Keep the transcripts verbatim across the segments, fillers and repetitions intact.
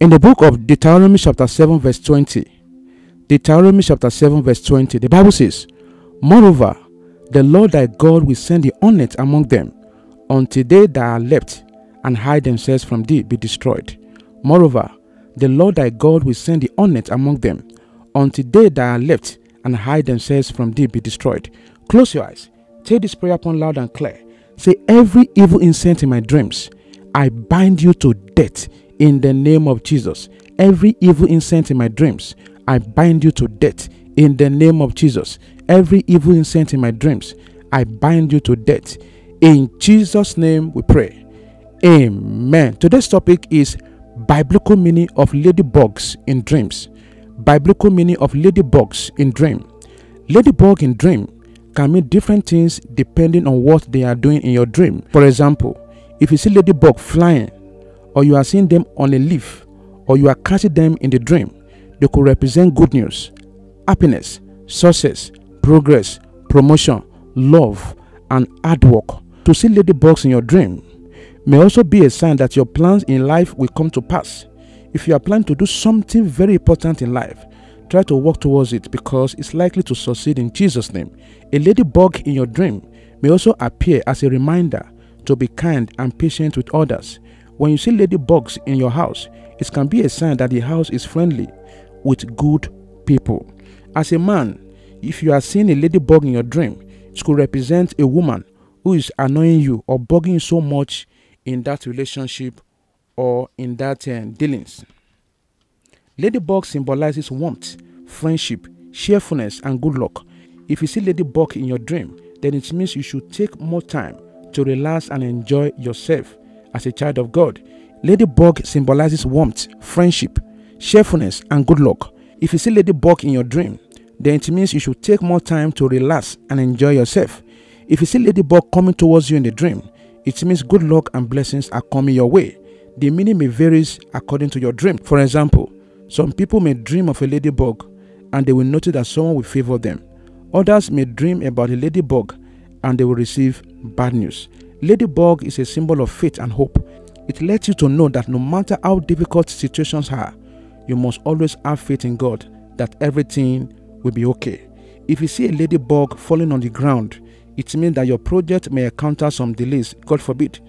In the book of Deuteronomy chapter seven verse twenty, Deuteronomy chapter seven verse twenty, the Bible says, "Moreover, the Lord thy God will send the hornet among them, until they that are left and hide themselves from thee be destroyed. Moreover, the Lord thy God will send the hornet among them, until they that are left and hide themselves from thee be destroyed." Close your eyes. Take this prayer upon loud and clear. Say, "Every evil insect in my dreams, I bind you to death in the name of Jesus. Every evil insect in my dreams, I bind you to death in the name of Jesus. Every evil insect in my dreams, I bind you to death. In Jesus' name we pray. Amen." Today's topic is biblical meaning of ladybugs in dreams. Biblical meaning of ladybugs in dream. Ladybug in dream can mean different things depending on what they are doing in your dream. For example, if you see ladybug flying, or you are seeing them on a leaf, or you are catching them in the dream, they could represent good news, happiness, success, progress, promotion, love, and hard work. To see ladybugs in your dream may also be a sign that your plans in life will come to pass. If you are planning to do something very important in life, try to work towards it because it's likely to succeed in Jesus' name. A ladybug in your dream may also appear as a reminder to be kind and patient with others. When you see ladybugs in your house, it can be a sign that the house is friendly with good people. As a man, if you are seeing a ladybug in your dream, it could represent a woman who is annoying you or bugging you so much in that relationship or in that uh, dealings. Ladybug symbolizes warmth, friendship, cheerfulness, and good luck. If you see ladybug in your dream, then it means you should take more time to relax and enjoy yourself as a child of God. Ladybug symbolizes warmth, friendship, cheerfulness, and good luck. If you see ladybug in your dream, then it means you should take more time to relax and enjoy yourself. If you see ladybug coming towards you in the dream, it means good luck and blessings are coming your way. The meaning may vary according to your dream. For example, some people may dream of a ladybug and they will notice that someone will favor them. Others may dream about a ladybug and they will receive bad news. Ladybug is a symbol of faith and hope. It lets you to know that no matter how difficult situations are, you must always have faith in God that everything will be okay. If you see a ladybug falling on the ground, it means that your project may encounter some delays, God forbid.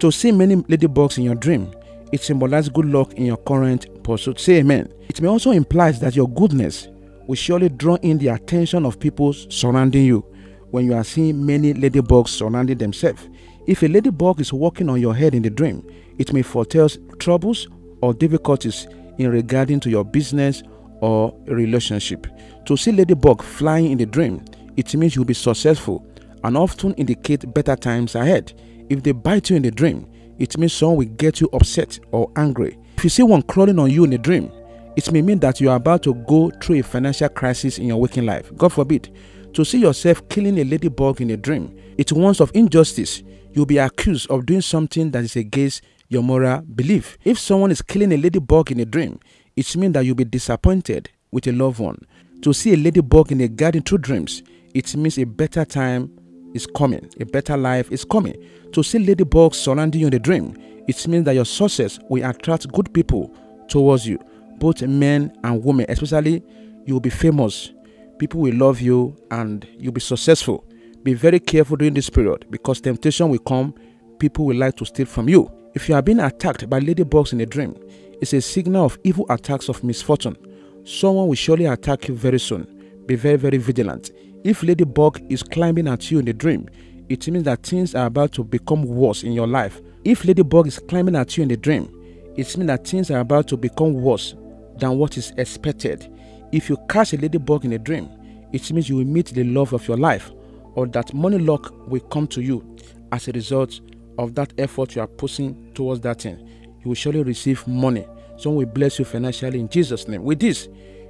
To see many ladybugs in your dream, it symbolizes good luck in your current pursuit. Say amen. It may also imply that your goodness will surely draw in the attention of people surrounding you when you are seeing many ladybugs surrounding themselves. If a ladybug is walking on your head in the dream, it may foretell troubles or difficulties in regarding to your business or relationship. To see ladybug flying in the dream, it means you'll be successful and often indicate better times ahead. If they bite you in the dream, it means someone will get you upset or angry. If you see one crawling on you in a dream, it may mean that you are about to go through a financial crisis in your waking life. God forbid. To see yourself killing a ladybug in a dream, it warns of injustice. You'll be accused of doing something that is against your moral belief. If someone is killing a ladybug in a dream, it means that you'll be disappointed with a loved one. To see a ladybug in a garden through dreams, it means a better time is coming, a better life is coming. To see ladybugs surrounding you in the dream, it means that your success will attract good people towards you, both men and women. Especially, you will be famous, people will love you, and you'll be successful. Be very careful during this period because temptation will come, people will like to steal from you. If you are being attacked by ladybugs in a dream, it's a signal of evil attacks of misfortune. Someone will surely attack you very soon. Be very, very vigilant. If ladybug is climbing at you in the dream, it means that things are about to become worse in your life. If ladybug is climbing at you in the dream, it means that things are about to become worse than what is expected. If you catch a ladybug in a dream, it means you will meet the love of your life, or that money luck will come to you as a result of that effort you are pushing towards that thing. You will surely receive money. Someone will bless you financially in Jesus' name. With this,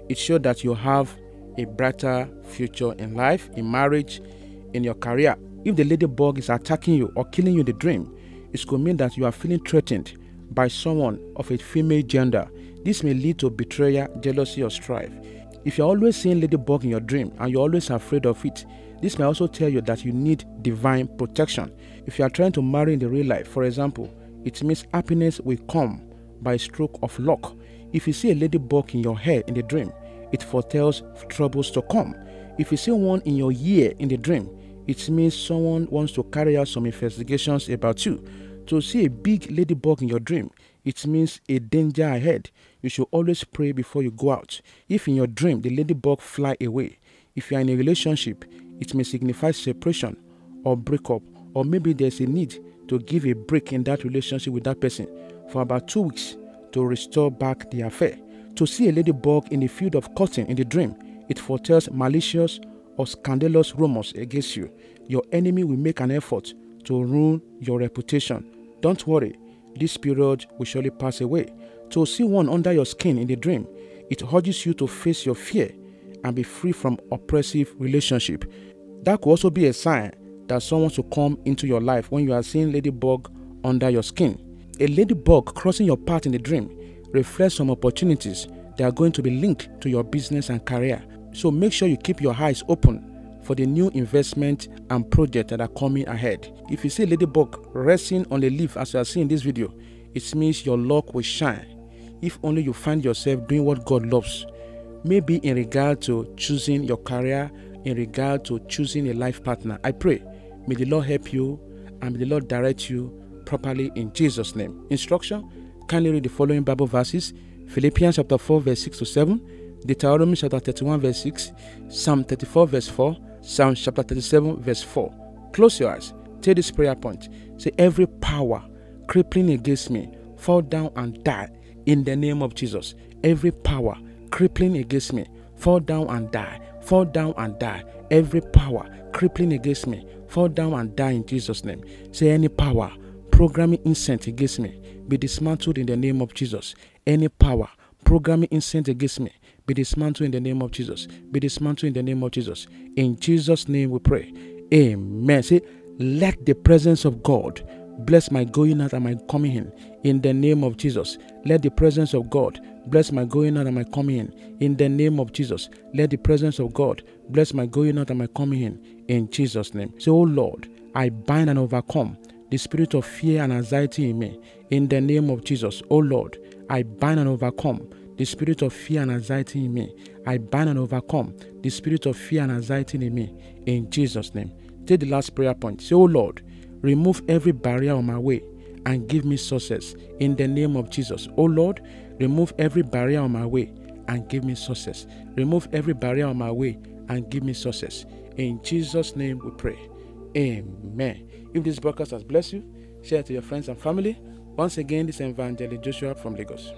it shows that you have a brighter future in life, in marriage, in your career. If the ladybug is attacking you or killing you in the dream, it could mean that you are feeling threatened by someone of a female gender. This may lead to betrayal, jealousy, or strife. If you're always seeing ladybug in your dream and you're always afraid of it, this may also tell you that you need divine protection. If you are trying to marry in the real life, for example, it means happiness will come by stroke of luck. If you see a ladybug in your hair in the dream, it foretells troubles to come. If you see one in your ear in the dream, it means someone wants to carry out some investigations about you. To see a big ladybug in your dream, it means a danger ahead. You should always pray before you go out. If in your dream the ladybug fly away, if you are in a relationship, it may signify separation or breakup, or maybe there's a need to give a break in that relationship with that person for about two weeks to restore back the affair. To see a ladybug in the field of cotton in the dream, it foretells malicious or scandalous rumors against you. Your enemy will make an effort to ruin your reputation. Don't worry, this period will surely pass away. To see one under your skin in the dream, it urges you to face your fear and be free from oppressive relationship. That could also be a sign that someone should come into your life when you are seeing ladybug under your skin. A ladybug crossing your path in the dream reflects some opportunities that are going to be linked to your business and career. So make sure you keep your eyes open for the new investment and projects that are coming ahead. If you see a ladybug resting on the leaf as you are seeing this video, it means your luck will shine if only you find yourself doing what God loves. Maybe in regard to choosing your career, in regard to choosing a life partner. I pray, may the Lord help you and may the Lord direct you properly in Jesus' name. Instruction, kindly read the following Bible verses: Philippians chapter four, verse six to seven, Deuteronomy chapter thirty-one, verse six, Psalm thirty-four, verse four, Psalm chapter thirty-seven, verse four. Close your eyes. Take this prayer point. Say, every power crippling against me, fall down and die in the name of Jesus. Every power crippling against me, fall down and die, fall down and die. Every power crippling against me, fall down and die in Jesus' name. Say, any power programming incense against me, be dismantled in the name of Jesus. Any power programming incense against me, be dismantled in the name of Jesus. Be dismantled in the name of Jesus. In Jesus' name we pray. Amen. Say, let the presence of God bless my going out and my coming in, in the name of Jesus. Let the presence of God bless my going out and my coming in, in the name of Jesus. Let the presence of God bless my going out and my coming in, in Jesus' name. Say, oh Lord, I bind and overcome the spirit of fear and anxiety in me, in the name of Jesus. Oh Lord, I bind and overcome the spirit of fear and anxiety in me. I bind and overcome the spirit of fear and anxiety in me, in Jesus' name. Take the last prayer point. Say, oh Lord, remove every barrier on my way and give me success in the name of Jesus. Oh Lord, remove every barrier on my way and give me success. Remove every barrier on my way and give me success. In Jesus' name we pray. Amen. If this broadcast has blessed you, share it to your friends and family. Once again, this is Evangelist Joshua from Lagos.